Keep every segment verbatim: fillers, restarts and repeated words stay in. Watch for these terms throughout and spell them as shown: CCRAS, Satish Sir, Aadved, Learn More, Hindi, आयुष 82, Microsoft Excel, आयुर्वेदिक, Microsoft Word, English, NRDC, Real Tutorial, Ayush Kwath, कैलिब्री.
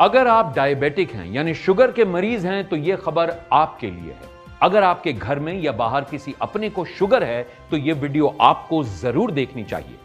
अगर आप डायबिटिक हैं यानी शुगर के मरीज हैं तो यह खबर आपके लिए है। अगर आपके घर में या बाहर किसी अपने को शुगर है तो यह वीडियो आपको जरूर देखनी चाहिए।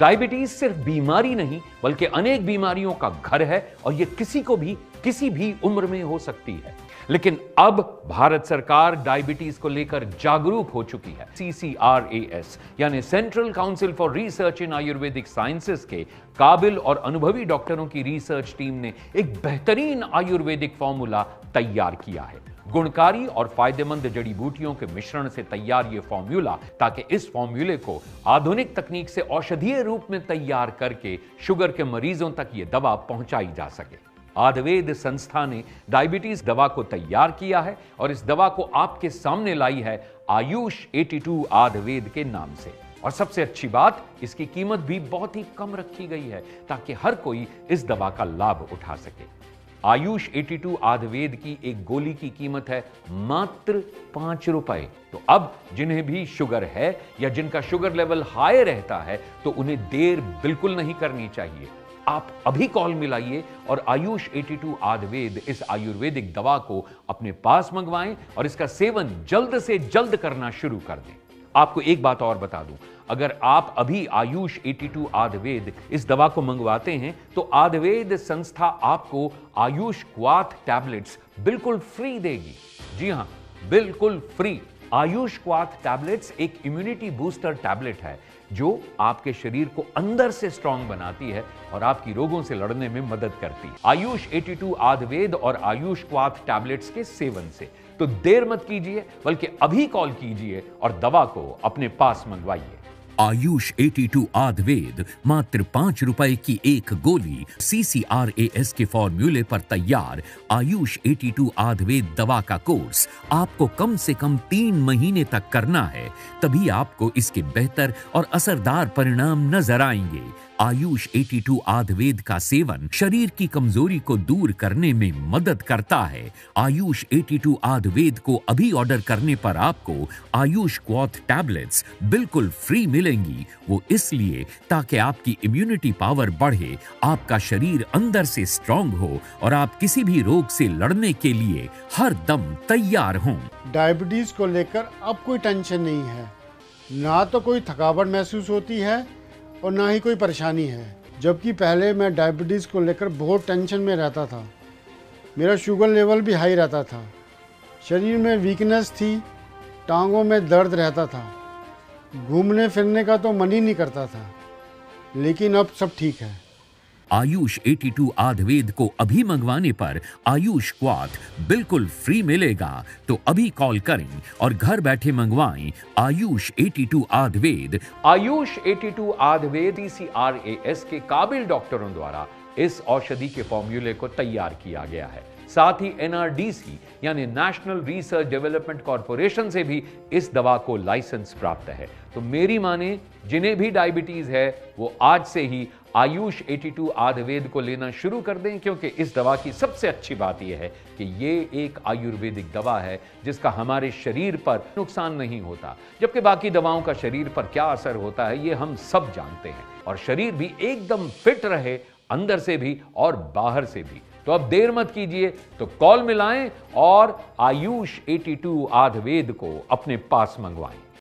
डायबिटीज सिर्फ बीमारी नहीं बल्कि अनेक बीमारियों का घर है और यह किसी को भी किसी भी उम्र में हो सकती है। लेकिन अब भारत सरकार डायबिटीज को लेकर जागरूक हो चुकी है। C C R A S यानी central council for research in आयुर्वेदिक sciences के काबिल और अनुभवी डॉक्टरों की रिसर्च टीम ने एक बेहतरीन आयुर्वेदिक फॉर्मूला तैयार किया है। गुणकारी और फायदेमंद जड़ी बूटियों के मिश्रण से तैयार ये फॉर्मूला, ताकि इस फॉर्मूले को आधुनिक तकनीक से औषधीय रूप में तैयार करके शुगर के मरीजों तक ये दवा पहुंचाई जा सके। आदवेद संस्था ने डायबिटीज दवा को तैयार किया है और इस दवा को आपके सामने लाई है आयुष बयासी आदवेद के नाम से। और सबसे अच्छी बात, इसकी कीमत भी बहुत ही कम रखी गई है ताकि हर कोई इस दवा का लाभ उठा सके। आयुष बयासी आदवेद की एक गोली की कीमत है मात्र पांच रुपए। तो अब जिन्हें भी शुगर है या जिनका शुगर लेवल हाई रहता है तो उन्हें देर बिल्कुल नहीं करनी चाहिए। आप अभी कॉल मिलाइए और आयुष बयासी आदवेद इस आयुर्वेदिक दवा को अपने पास मंगवाएं और इसका सेवन जल्द से जल्द करना शुरू कर दें। आपको एक बात और बता दूं, अगर आप अभी आयुष बयासी आदवेद इस दवा को मंगवाते हैं तो आदवेद संस्था आपको आयुष क्वाथ टैबलेट्स बिल्कुल फ्री देगी। जी हां, बिल्कुल फ्री। आयुष क्वाथ टैबलेट्स एक इम्यूनिटी बूस्टर टैबलेट है जो आपके शरीर को अंदर से स्ट्रांग बनाती है और आपकी रोगों से लड़ने में मदद करती है। आयुष बयासी आदवेद और आयुष क्वाथ टैबलेट्स के सेवन से तो देर मत कीजिए, बल्कि अभी कॉल कीजिए और दवा को अपने पास मंगवाइए। आयुष बयासी आदवेद, मात्र पांच रुपए की एक गोली। सी सी आर ए एस के फॉर्मूले पर तैयार आयुष बयासी आदवेद दवा का कोर्स आपको कम से कम तीन महीने तक करना है, तभी आपको इसके बेहतर और असरदार परिणाम नजर आएंगे। आयुष बयासी आदवेद का सेवन शरीर की कमजोरी को दूर करने में मदद करता है। आयुष बयासी आदवेद को अभी ऑर्डर करने पर आपको आयुष क्वाथ टैबलेट्स बिल्कुल फ्री मिलेंगी। वो इसलिए ताकि आपकी इम्यूनिटी पावर बढ़े, आपका शरीर अंदर से स्ट्रांग हो और आप किसी भी रोग से लड़ने के लिए हर दम तैयार हों। डायबिटीज को लेकर अब कोई टेंशन नहीं है, ना तो कोई थकावट महसूस होती है और ना ही कोई परेशानी है। जबकि पहले मैं डायबिटीज़ को लेकर बहुत टेंशन में रहता था। मेरा शुगर लेवल भी हाई रहता था, शरीर में वीकनेस थी, टांगों में दर्द रहता था, घूमने फिरने का तो मन ही नहीं करता था। लेकिन अब सब ठीक है। आयुष बयासी आदवेद को अभी मंगवाने पर आयुष क्वाथ बिल्कुल फ्री मिलेगा, तो अभी कॉल करें और घर बैठे मंगवाएं आयुष बयासी आदवेद। आयुष बयासी आदवेद सी सी आर ए एस के काबिल डॉक्टरों द्वारा इस औषधि के फॉर्मूले को तैयार किया गया है। साथ ही एन आर डी सी यानी नेशनल रिसर्च डेवलपमेंट कॉरपोरेशन से भी इस दवा को लाइसेंस प्राप्त है। तो मेरी माने, जिन्हें भी डायबिटीज है वो आज से ही आयुष बयासी आदवेद को लेना शुरू कर दें, क्योंकि इस दवा की सबसे अच्छी बात यह है कि ये एक आयुर्वेदिक दवा है जिसका हमारे शरीर पर नुकसान नहीं होता। जबकि बाकी दवाओं का शरीर पर क्या असर होता है ये हम सब जानते हैं, और शरीर भी एकदम फिट रहे, अंदर से भी और बाहर से भी। तो अब देर मत कीजिए, तो कॉल मिलाएं और आयुष बयासी आदवेद को अपने पास मंगवाएं।